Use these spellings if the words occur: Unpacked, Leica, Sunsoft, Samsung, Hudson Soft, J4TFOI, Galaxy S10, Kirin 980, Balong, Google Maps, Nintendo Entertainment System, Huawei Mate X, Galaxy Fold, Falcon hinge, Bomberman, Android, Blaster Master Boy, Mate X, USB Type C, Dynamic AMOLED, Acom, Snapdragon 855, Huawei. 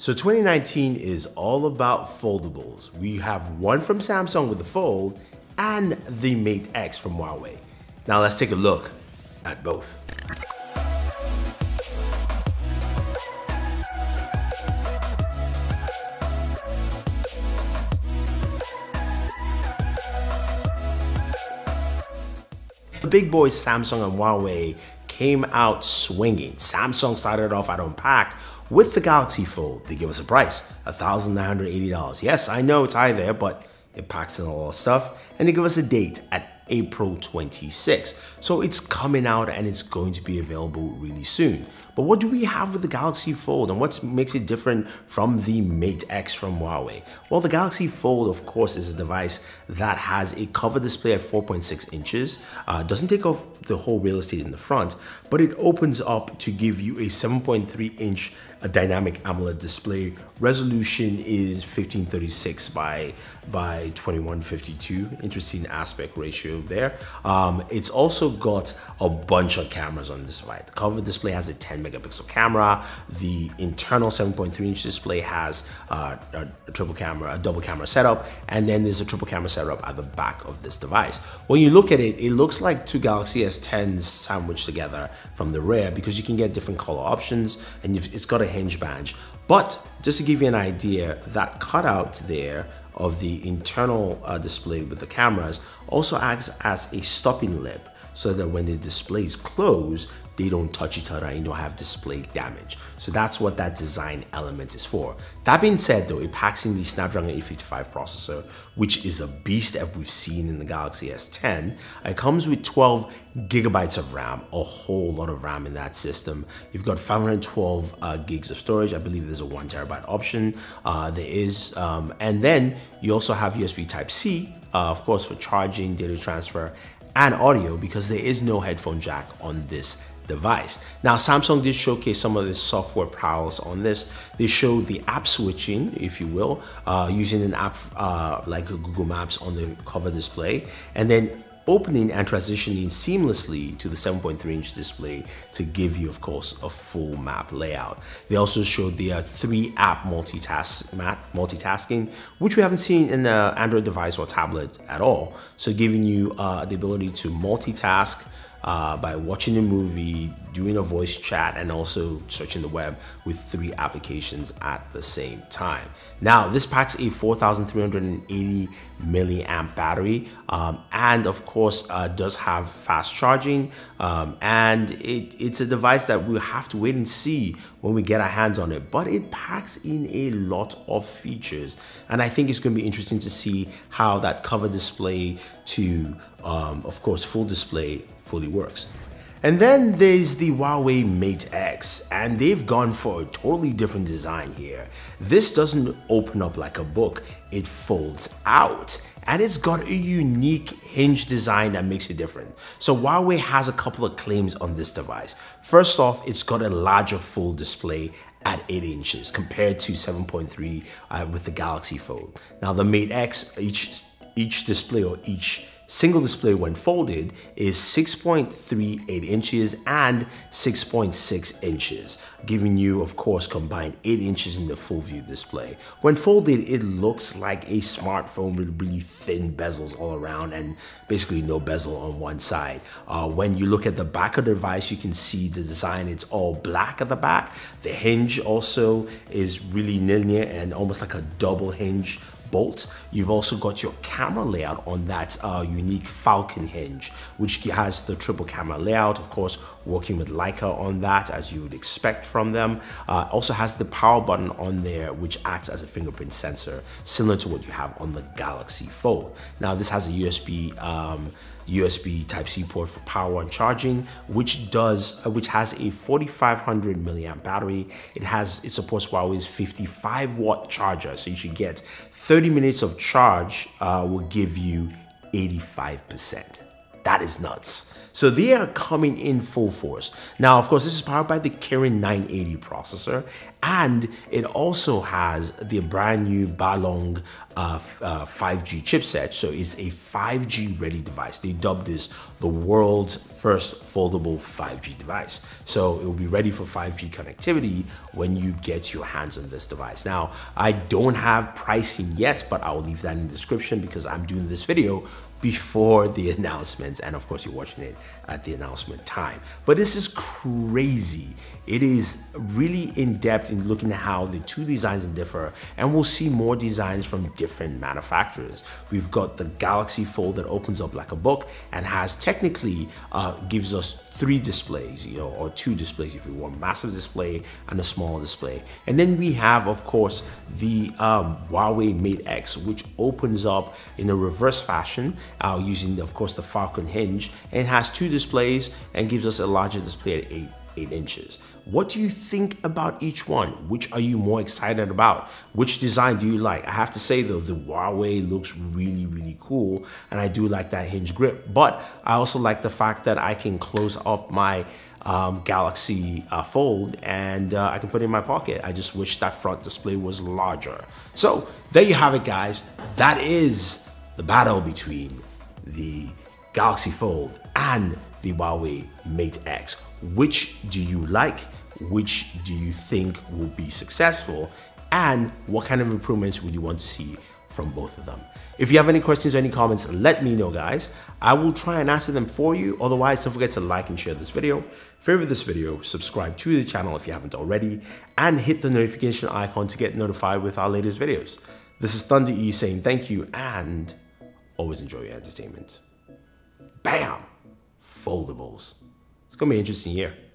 So 2019 is all about foldables. We have one from Samsung with the Fold and the Mate X from Huawei. Now let's take a look at both. The big boys Samsung and Huawei came out swinging. Samsung started off at Unpacked with the Galaxy Fold. They gave us a price, $1,980. Yes, I know it's high there, but it packs in a lot of stuff. And they give us a date at April 26. So it's coming out and it's going to be available really soon. But what do we have with the Galaxy Fold and what makes it different from the Mate X from Huawei? Well, the Galaxy Fold, of course, is a device that has a cover display at 4.6 inches. Doesn't take off the whole real estate in the front, but it opens up to give you a 7.3 inch dynamic AMOLED display. Resolution is 1536 by 2152. Interesting aspect ratio there. It's also got a bunch of cameras on this device. The cover display has a 10-megapixel camera. The internal 7.3-inch display has a double camera setup, and then there's a triple camera setup at the back of this device. When you look at it, it looks like two Galaxy S10s sandwiched together from the rear because you can get different color options, and it's got a hinge badge. But just to give you an idea, that cutout there of the internal display with the cameras also acts as a stopping lip so that when the displays close, they don't touch each other and you don't have display damage. So that's what that design element is for. That being said though, it packs in the Snapdragon 855 processor, which is a beast that we've seen in the Galaxy S10. It comes with 12 gigabytes of RAM, a whole lot of RAM in that system. You've got 512 gigs of storage. I believe there's a 1 terabyte option. And then you also have USB Type C, of course, for charging, data transfer, and audio, because there is no headphone jack on this device. Now, Samsung did showcase some of the software prowess on this. They showed the app switching, if you will, using an app like Google Maps on the cover display, and then opening and transitioning seamlessly to the 7.3-inch display to give you, of course, a full map layout. They also showed the three-app multitasking, which we haven't seen in an Android device or tablet at all. So giving you the ability to multitask by watching a movie, doing a voice chat, and also searching the web with 3 applications at the same time. Now, this packs a 4,380 milliamp battery, and of course does have fast charging, and it's a device that we'll have to wait and see when we get our hands on it, but it packs in a lot of features. And I think it's gonna be interesting to see how that cover display to, of course, full display fully works. And then there's the Huawei Mate X, and they've gone for a totally different design here. This doesn't open up like a book, it folds out. And it's got a unique hinge design that makes it different. So Huawei has a couple of claims on this device. First off, it's got a larger full display at 8 inches compared to 7.3 with the Galaxy Fold. Now the Mate X, each display or each single display when folded is 6.38 inches and 6.6 inches, giving you, of course, combined 8 inches in the full view display. When folded, it looks like a smartphone with really thin bezels all around and basically no bezel on one side. When you look at the back of the device, you can see the design. It's all black at the back. The hinge also is really linear and almost like a double hinge bolt. You've also got your camera layout on that unique Falcon hinge, which has the triple camera layout, of course, working with Leica on that, as you would expect from them. Also has the power button on there, which acts as a fingerprint sensor, similar to what you have on the Galaxy Fold. Now, this has a USB Type C port for power and charging, which has a 4,500 milliamp battery. It supports Huawei's 55-watt charger, so you should get 30 minutes of charge will give you 85%. That is nuts. So they are coming in full force. Now, of course, this is powered by the Kirin 980 processor and it also has the brand new Balong 5G chipset, so it's a 5G ready device. They dubbed this the world's first foldable 5G device. So it will be ready for 5G connectivity when you get your hands on this device. Now, I don't have pricing yet, but I'll leave that in the description because I'm doing this video before the announcements, and of course you're watching it at the announcement time. But this is crazy. It is really in depth in looking at how the two designs differ, and we'll see more designs from different manufacturers. We've got the Galaxy Fold that opens up like a book and has technically gives us three displays, you know, or two displays if you want, massive display and a smaller display. And then we have, of course, the Huawei Mate X, which opens up in a reverse fashion using, of course, the Falcon hinge, and it has two displays and gives us a larger display at 8 inches. What do you think about each one? Which are you more excited about? Which design do you like? I have to say though, the Huawei looks really, really cool, and I do like that hinge grip, but I also like the fact that I can close up my Galaxy Fold and I can put it in my pocket. I just wish that front display was larger. So there you have it, guys. That is the battle between the Galaxy Fold and the Huawei Mate X. Which do you like? Which do you think will be successful? And what kind of improvements would you want to see from both of them? If you have any questions or any comments, let me know, guys. I will try and answer them for you. Otherwise, don't forget to like and share this video, favorite this video, subscribe to the channel if you haven't already, and hit the notification icon to get notified with our latest videos. This is Thunder E saying thank you, and always enjoy your entertainment. Bam! Foldables. It's gonna be an interesting year.